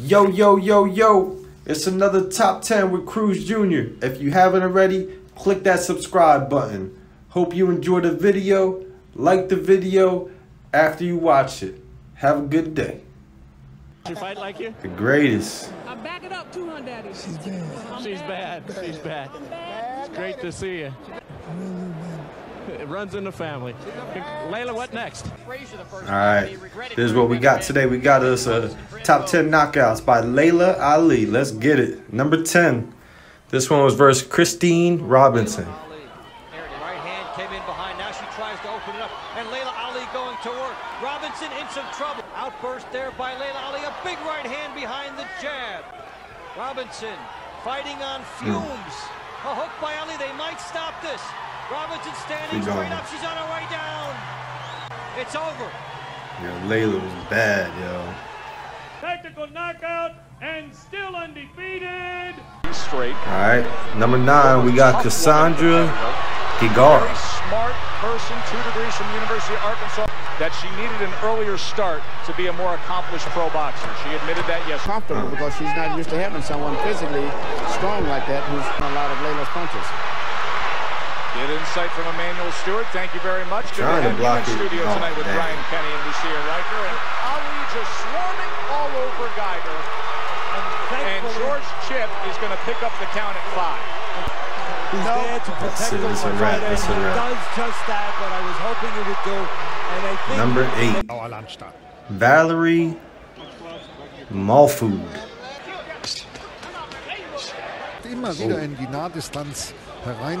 Yo, yo, yo, yo. It's another Top 10 with Cruz Jr. If you haven't already, click that subscribe button. Hope you enjoy the video. Like the video after you watch it. Have a good day. She fight like you? The greatest. I'm backing up 200 at it. She's bad. She's bad. She's bad. It's great to see you. It runs in the family. Laila, what next? All right, this is what we got today. We got us a top 10 knockouts by Laila Ali. Let's get it. Number 10. This one was versus Christine Robinson. Right hand came in behind. Now she tries to open it up, and Laila Ali going to work. Robinson in some trouble. Outburst there by Laila Ali. A big right hand behind the jab. Robinson fighting on fumes. A hook by Ali. They might stop this. Robinson standing straight up. She's on her way down. It's over. Yo, Laila was bad, yo. Technical knockout and still undefeated. Straight. All right. Number 9, we got Cassandra Gigar. Very smart person, 2 degrees from University of Arkansas. That she needed an earlier start to be a more accomplished pro boxer. She admitted that yesterday. Comfortable because she's not used to having someone physically strong like that who's done a lot of Laila's punches. Good insight from Emmanuel Stewart. Thank you very much. Good to have you in studio tonight with Brian Kenny and Lucia Riker. And Ali just swarming all over Geiger. And George Chip is going to pick up the count at 5. He's there to protect the right hand. He does just that, what I was hoping he would do. And I think number 8. Valerie Mahfood. Immer wieder in die Nahdistanz herein.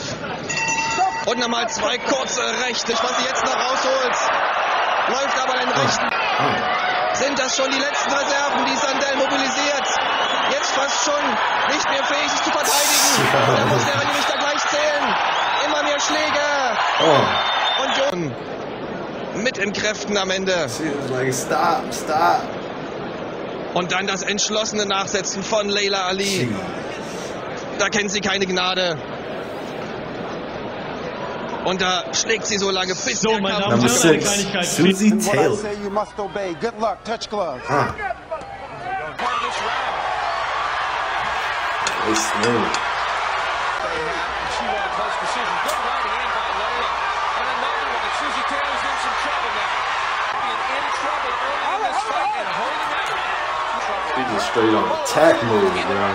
Und nochmal 2 kurze Rechte. Was sie jetzt noch rausholt, läuft aber den Rechten. Sind das schon die letzten Reserven, die Sandell mobilisiert? Jetzt fast schon nicht mehr fähig, sich zu verteidigen. Da muss der Richter gleich zählen. Immer mehr Schläge. Und mit in Kräften am Ende. Stop, stop. Und dann das entschlossene Nachsetzen von Laila Ali. Da kennt sie keine Gnade. Und da schlägt sie so lange bis so, mein Name ist Susy Taylor. She's just straight on attack move, bro.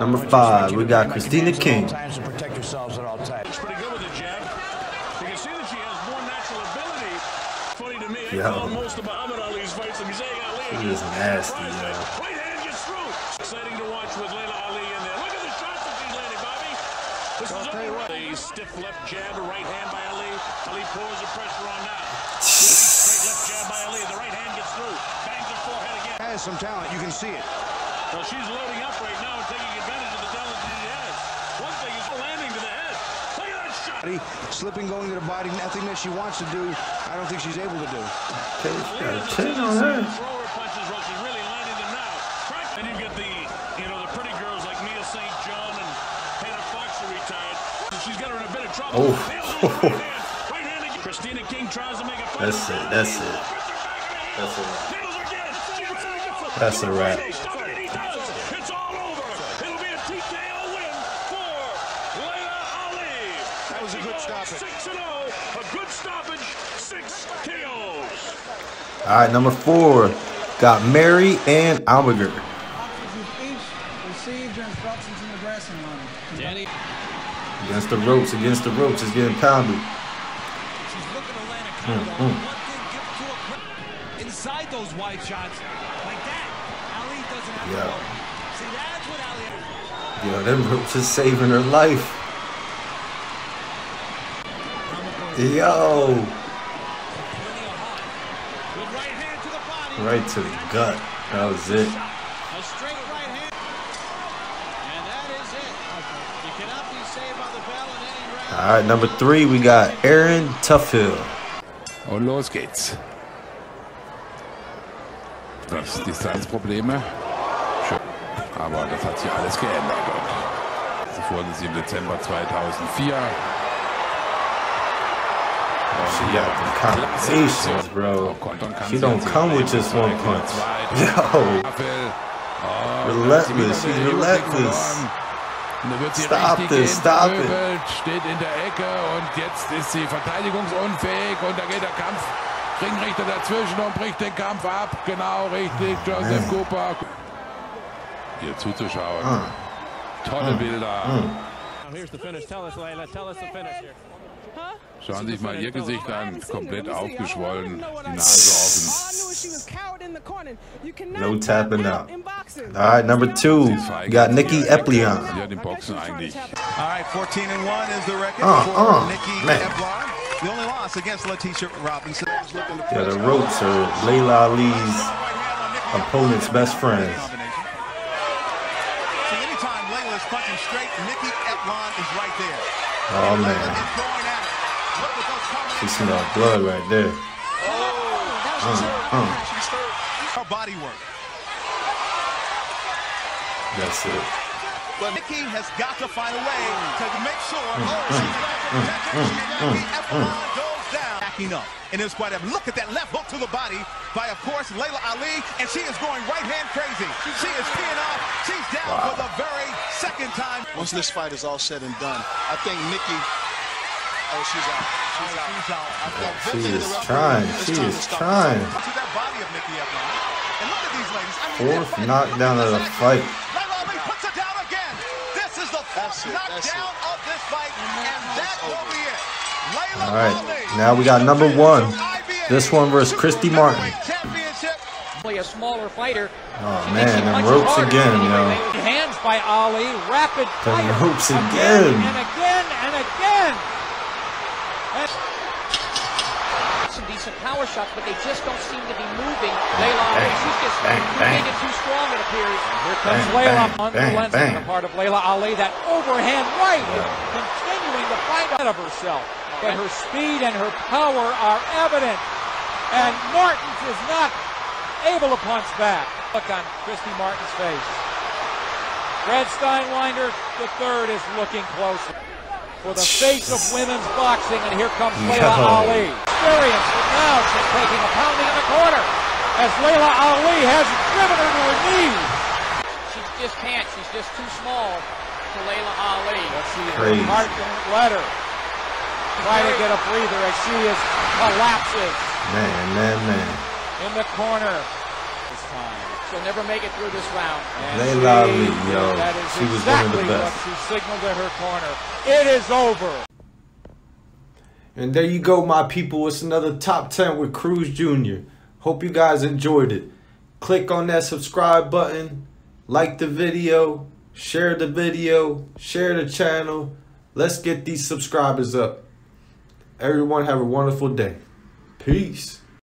Number 5, we got Kristina King. She is nasty, yo. Stiff left jab to right hand by Ali. Ali pulls the pressure on now. Straight left jab by Ali. The right hand gets through. Bangs the forehead again. Has some talent. You can see it. Well, she's loading up right now and taking advantage of the talent that he has. One thing is landing to the head. Look at that shot. Slipping, going to the body. Nothing that she wants to do. I don't think she's able to do. She's got a thrower punches. Well, she's really landing them now. And you get the, you know, the pretty girls like Mia St. John and Panda Fox are retired. She's got her in a bit of trouble. Oh. Right hand again. Kristina King tries to make a fight. That's it. That's it. That's a wrap. That's a wrap. All right, number 4 got Mary Ann Almagro. Against the ropes, is getting pounded. She's looking to land a combo. One thing, give it to a grip inside those wide shots like that. Ali doesn't Yo. Yo, them ropes is saving her life. Yo. Right to the gut. That was it. Alright, number 3, we got Erin Toughill. Und los geht's. Das Distanzprobleme. Aber das hat sich alles geändert. Sie wurden sie im Dezember 2004. She got the compensations, bro. She don't come with just one punch. Yo. Relentless. She's relentless. Stop this, stop it. Steht in der Ecke und jetzt ist sie verteidigungsunfähig und da geht der Kampf. Ringrichter dazwischen und bricht den Kampf ab. Genau richtig, Joseph Cooper. Hier zuzuschauen. Tolle Bilder. Here's the finish. Tell us, Laila. Tell us the finish here. Schauen Sie sich mal ihr Gesicht an, komplett aufgeschwollen, die Nase offen. No tapping out. Alright, number 2, we got Nicki Eplion. Alright, 14-1 is the record for Nicki Eplion. The only loss against Latisha Robinson. Yeah, the ropes are Laila Ali's opponent's best friends. So anytime Laila's punching straight, Nicki Eplion is right there. Oh man. You see that blood right there. Her body work. That's it. But Nicki has got to find a way to make sure goes down. Backing up. And it's quite a look at that left hook to the body by, of course, Laila Ali. And she is going right hand crazy. She is peeing off. She's down for the very second time. Once this fight is all said and done, I think Nicki. Oh, she's out. She's out. She's out. Yeah, she is trying. She is trying. Fourth knockdown of the fight. Puts it down again. This is the fourth knockdown of this fight, and that will be it. All right, now we got number 1. This one versus Cristy Martin. A smaller fighter. Oh man, the ropes again, yo. Hands by Ali. Rapid. The ropes again. And again and again. Some decent power shots, but they just don't seem to be moving. Laila, she's just created too strong, it appears. And here comes Laila on the lens on the part of Laila Ali. That overhand right is continuing to fight out of herself. But her speed and her power are evident. And Martin is not able to punch back. Look on Cristy Martin's face. Brad Steinwinder, the third, is looking closer. For the face of women's boxing, and here comes Laila Ali. Experience, but now she's taking a pounding in the corner as Laila Ali has driven her to her knees. She just can't. She's just too small to Laila Ali. Let's see. Martin let her try to get a breather as she is collapses. Man. In the corner this time. She'll never make it through this round. Laila Ali, yo. She was one of the best. She signaled at her corner. It is over. And there you go, my people. It's another Top 10 with Cruz Jr. Hope you guys enjoyed it. Click on that subscribe button. Like the video. Share the video. Share the channel. Let's get these subscribers up. Everyone have a wonderful day. Peace.